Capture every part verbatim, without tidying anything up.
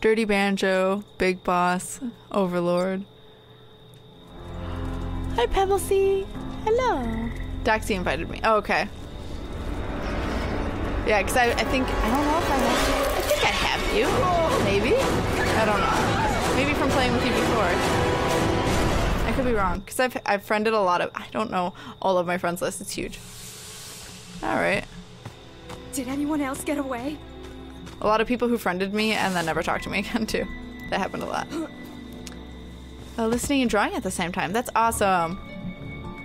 Dirty Banjo, Big Boss, Overlord. Hi, Pebblesy. Hello. Daxie invited me. Oh, okay. Yeah, because I, I think... I don't know if I have you. I think I have you. Maybe. I don't know. Maybe from playing with you before. I could be wrong. Because I've, I've friended a lot of... I don't know all of my friends list. It's huge. Alright. Did anyone else get away? A lot of people who friended me and then never talked to me again, too. That happened a lot. Uh, listening and drawing at the same time. That's awesome.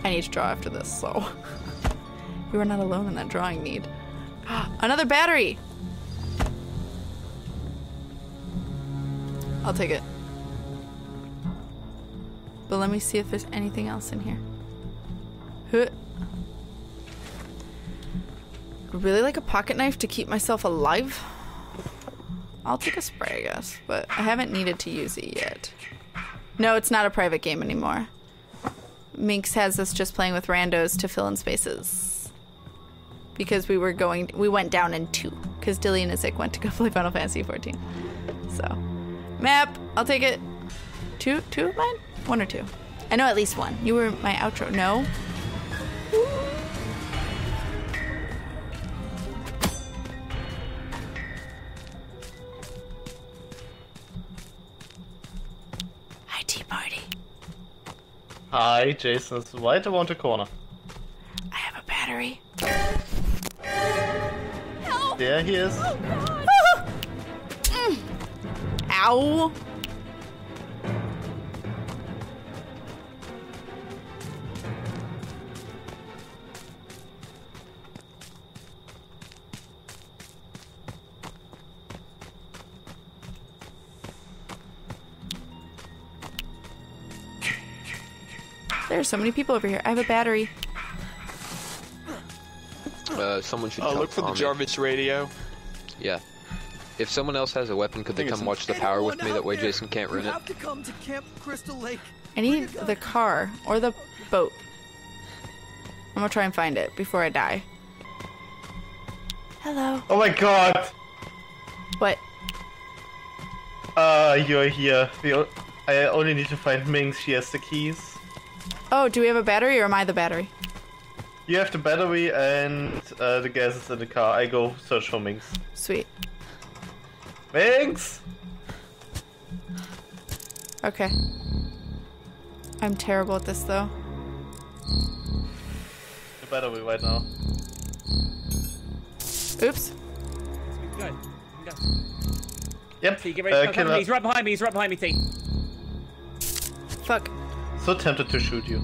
I need to draw after this, so... You are not alone in that drawing need. Another battery! I'll take it. But let me see if there's anything else in here. Huh. I'd really like a pocket knife to keep myself alive. I'll take a spray, I guess, but I haven't needed to use it yet. No, it's not a private game anymore. Minx has us just playing with randos to fill in spaces. Because we were going, we went down in two. Because Dilly and Isaac went to go play Final Fantasy fourteen. So, map, I'll take it. Two, two of mine? One or two? I know at least one. You were my outro. No? Hi, Jason is right around the corner. I have a battery. Help. There he is. Oh, mm. Ow. There's so many people over here. I have a battery. Uh, someone should. Oh, look for the Jarvis radio. Yeah. If someone else has a weapon, could they come watch the power with me? That way, Jason can't ruin it. I need the car or the boat. I'm gonna try and find it before I die. Hello. Oh my God. What? Uh, you're here. The I only need to find Minx. She has the keys. Oh, do we have a battery, or am I the battery? You have the battery, and uh, the gas is in the car. I go search for Minx. Sweet. Minx! Okay. I'm terrible at this, though. The battery right now. Oops. Go. Go. Yep. T, get ready. Uh, no, he's right behind me. He's right behind me, T. Fuck. So tempted to shoot you.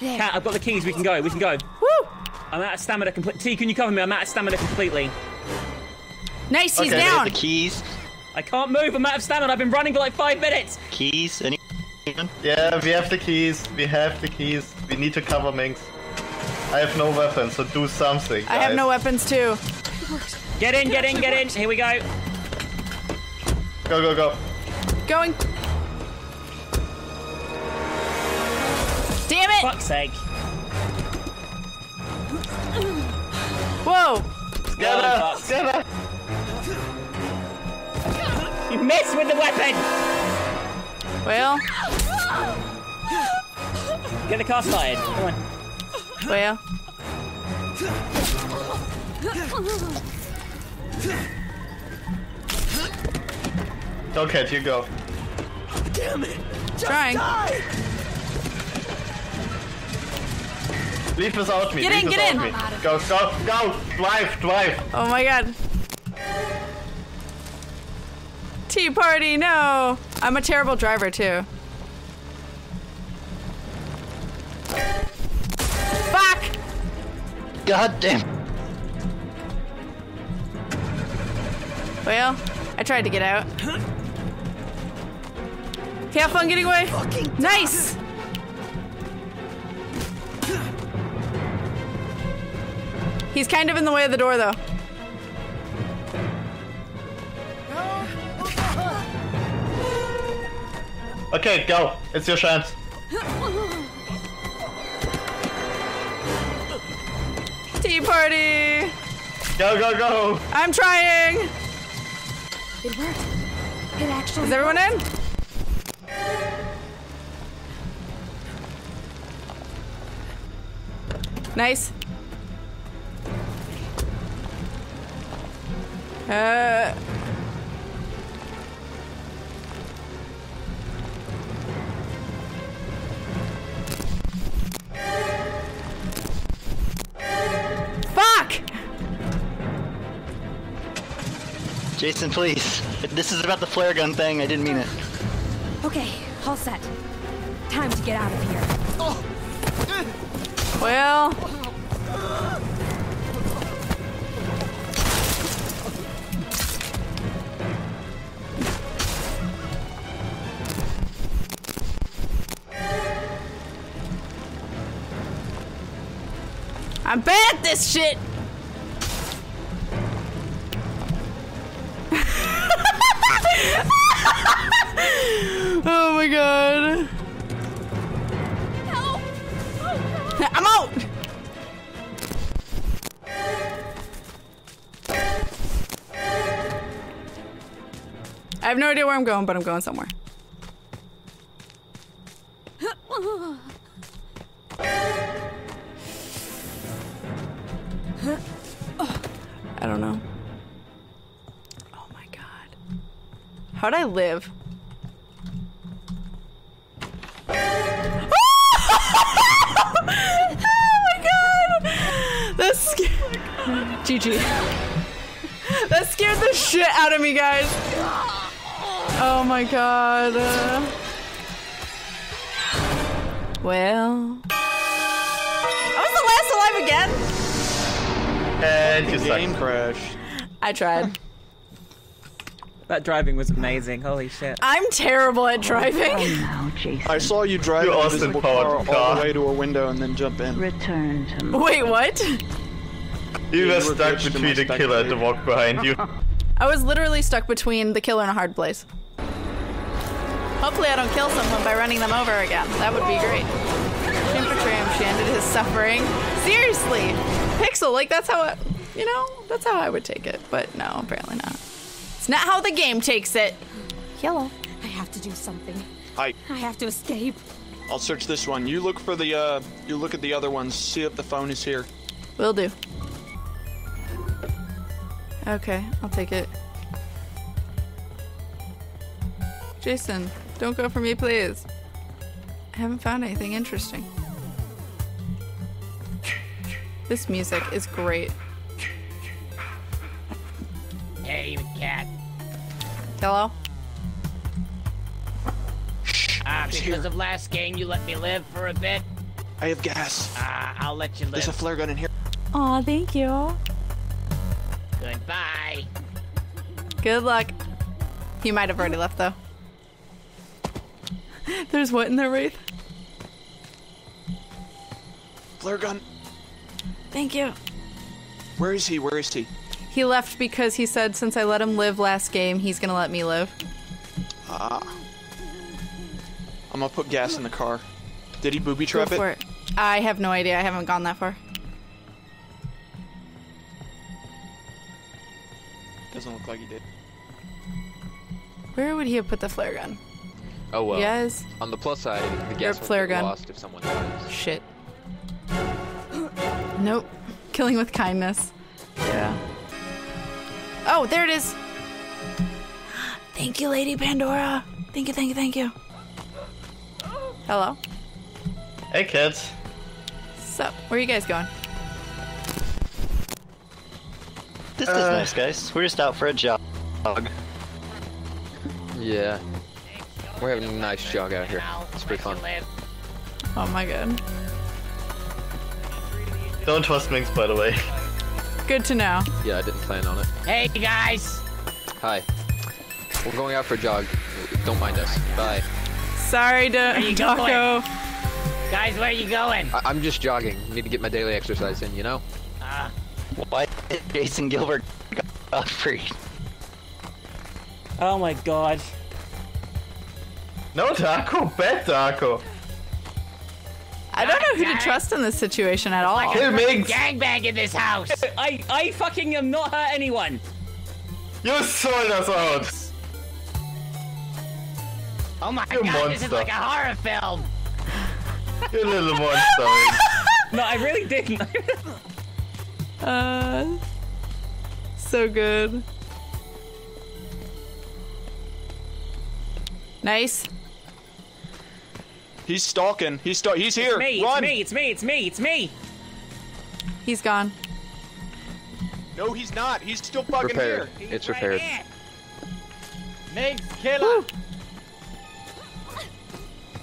Yeah. Cat, I've got the keys. We can go. We can go. Woo! I'm out of stamina completely. T, can you cover me? I'm out of stamina completely. Nice, he's okay. Down. The keys. I can't move. I'm out of stamina. I've been running for like five minutes. Keys? Anyone? Yeah, we have the keys. We have the keys. We need to cover Minx. I have no weapons, so do something, guys. I have no weapons too. Get in, get in, get in. Here we go. Go, go, go. Going. Damn it! Fuck's sake. Whoa! Scanner! Scanner! You missed with the weapon! Well. Get the car started. Come on. Well. Okay, you go. Damn it! Just trying. Die. Leave without me. Get in, Leave get in. Me. Go, go, go. Drive, drive. Oh my God. Tea party, no. I'm a terrible driver, too. Fuck. God damn. Well, I tried to get out. Okay, have fun getting away. Nice. He's kind of in the way of the door, though. Okay, go. It's your chance. Tea party! Go, go, go! I'm trying! It worked. It actually Is everyone in? Nice. Uh. Fuck! Jason, please. This is about the flare gun thing. I didn't mean it. Okay, all set. Time to get out of here. Oh. Well. I'm bad at this shit! Oh my god. Help. Oh no. I'm out! I have no idea where I'm going, but I'm going somewhere. I don't know. Oh my god. How'd I live? Oh my god! That scared. G G. That scared the shit out of me, guys. Oh my god. Uh... Well. I was the last alive again. And just game crash. I tried. That driving was amazing. Holy shit. I'm terrible at driving. Oh, no, I saw you drive an invisible car all the way to a window and then jump in. Return to me. Wait, what? You, you were stuck between the killer and the walk behind you. I was literally stuck between the killer and a hard place. Hopefully I don't kill someone by running them over again. That would be great. Infantry ended his suffering. Seriously! Pixel, like that's how it, you know, that's how I would take it, but no, apparently not. It's not how the game takes it. Yellow. I have to do something. Hi. I have to escape. I'll search this one. You look for the, uh, you look at the other ones. See if the phone is here. Will do. Okay, I'll take it. Jason, don't go for me, please. I haven't found anything interesting. This music is great. Hey, cat. Hello? Ah, uh, because of last game, you let me live for a bit. I have gas. Ah, uh, I'll let you live. There's a flare gun in here. Aw, thank you. Goodbye. Good luck. You might have already left, though. There's what in there, Wraith? Flare gun. Thank you. Where is he? Where is he? He left because he said since I let him live last game, he's gonna let me live. Ah. Uh, I'm gonna put gas in the car. Did he booby trap Go for it? it? I have no idea. I haven't gone that far. Doesn't look like he did. Where would he have put the flare gun? Oh well. Yes. On the plus side, the gas won't flare gun. Lost if someone dies. Shit. Nope. Killing with kindness. Yeah. Oh, there it is. Thank you, Lady Pandora. Thank you, thank you, thank you. Hello. Hey, kids. Sup? Where are you guys going? This uh, is nice, guys. We're just out for a jog. Yeah. We're having a nice jog out here. It's pretty fun. Oh my god. Don't trust Minx, by the way. Good to know. Yeah, I didn't plan on it. Hey, guys! Hi. We're going out for a jog. Don't mind us. Bye. Sorry, Dorko. Guys, where are you going? I I'm just jogging. Need to get my daily exercise in, you know? Uh, Why did Jason Gilbert got free? Oh my god. No, Taco. Bad Taco. I don't know who to trust in this situation at all. I can make gangbang in this house. I I fucking am not hurt anyone. You sold us out. Oh my You're god, monster. This is like a horror film! You little monster. No, I really didn't. uh, so good. Nice. He's stalking. He's sta He's here. It's me, Run. It's me. It's me. It's me. It's me. He's gone. No, he's not. He's still fucking repaired. here. He's it's right repaired. Here. Minx, kill him.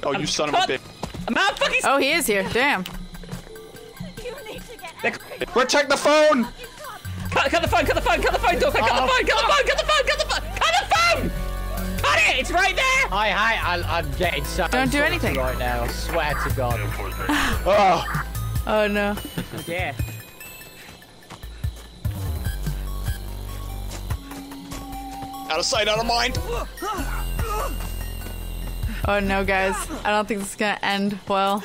Oh, you I'm son cut. of a bitch. I'm out fucking. Oh, he is here. Damn. You need to get Protect the phone. Cut, cut the phone. Cut the phone. Cut the phone. Cut the phone. Cut the phone. Cut the phone. Cut the phone. Cut the phone. Got it! It's right there! Hi, hi, I'm, I'm getting so Don't do anything right now, I swear to God. Oh! Oh no. Yeah. Out of sight, out of mind! Oh no, guys. I don't think this is gonna end well.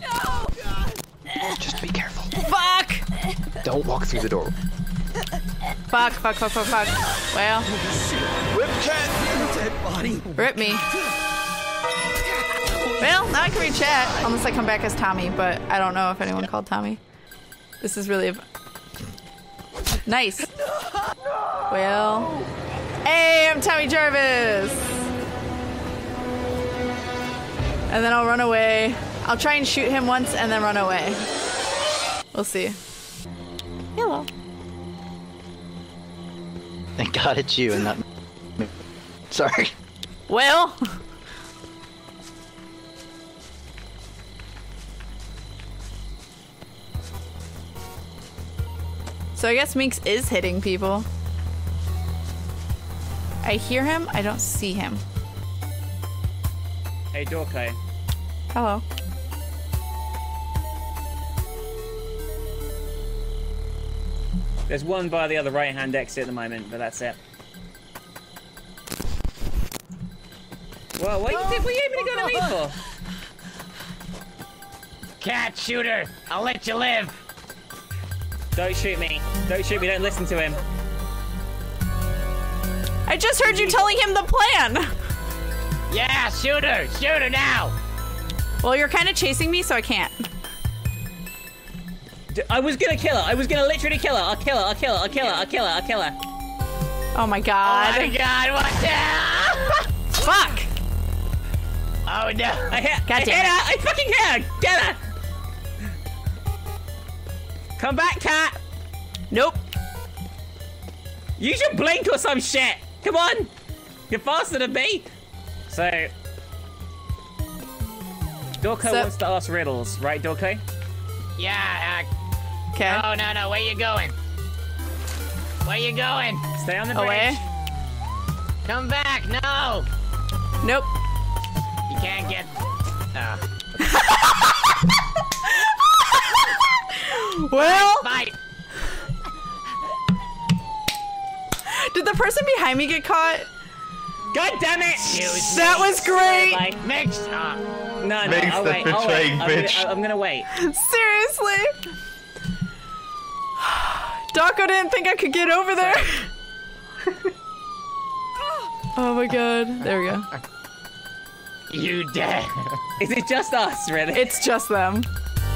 No! No! Just be careful. Fuck! Don't walk through the door. Fuck, fuck, fuck, fuck, fuck. Well. Rip Cat, dead body. Rip me. Well, now I can read chat. Unless I come back as Tommy, but I don't know if anyone called Tommy. This is really... Nice. Well. Hey, I'm Tommy Jarvis. And then I'll run away. I'll try and shoot him once and then run away. We'll see. Hello. Thank God it's you and not me. Sorry. Well. So I guess Minx is hitting people. I hear him. I don't see him. Hey, Dorko. Hello. There's one by the other right-hand exit at the moment, but that's it. Whoa, what are you, oh, you aiming to go to me for? Cat, shooter! I'll let you live! Don't shoot me. Don't shoot me, don't listen to him. I just heard you telling him the plan! Yeah, shooter! Shooter now! Well, you're kind of chasing me, so I can't. I was gonna kill her. I was gonna literally kill her. I'll kill her. I'll kill her. I'll kill her. I'll kill her. I'll kill her. Oh my god. Oh my god. What the hell? Fuck. Oh no. I hit, I hit her. I fucking hit her. Get her. Come back, Cat. Nope. Use your blink or some shit. Come on. You're faster than me. So. Dorko so wants to ask riddles, right, Dorko? Yeah, uh, okay. Oh, no, no, where you going? Where you going? Stay on the bridge. Away. Come back, no! Nope. You can't get... Oh. Well... Bye. Did the person behind me get caught? God damn it! It that was great! Like, Mix up. No, no, Mix I'll the wait, I'll wait. Bitch. I'm, gonna, I'm gonna wait. Seriously? Dorko didn't think I could get over there. Oh my god. There we go. You dead. Is it just us, really? It's just them.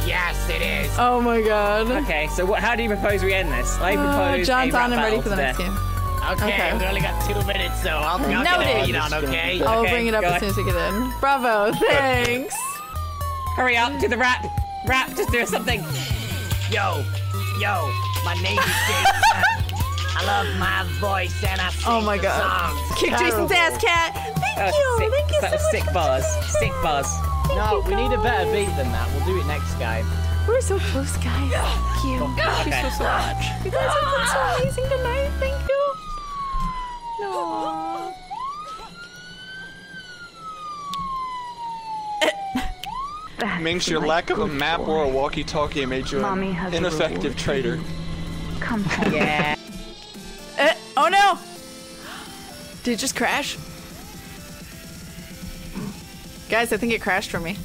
Yes, it is. Oh my god. Okay, so what, how do you propose we end this? I propose uh, John's on and ready for the next game. Okay, okay, we've only got two minutes, so I'll, I'll get a beat on, okay? I'll okay, bring it up as soon as we get in. Bravo, thanks! Hurry up, do the rap! Rap, just do something! Yo, yo, my name is Jason. I love my voice and I sing oh my God. songs. Kick Terrible. Jason's ass, Cat! Thank uh, you! Sick, Thank you so much! Sick bars, sick bars. No, we need a better beat than that. We'll do it next game. We're so close, guys. Thank you. Thank okay. you so, so much. You guys have been so amazing tonight. Thank you. No. Minx, your lack of a map or a walkie-talkie made you an ineffective traitor. Come on. Yeah. uh, oh no! Did it just crash? Guys, I think it crashed for me.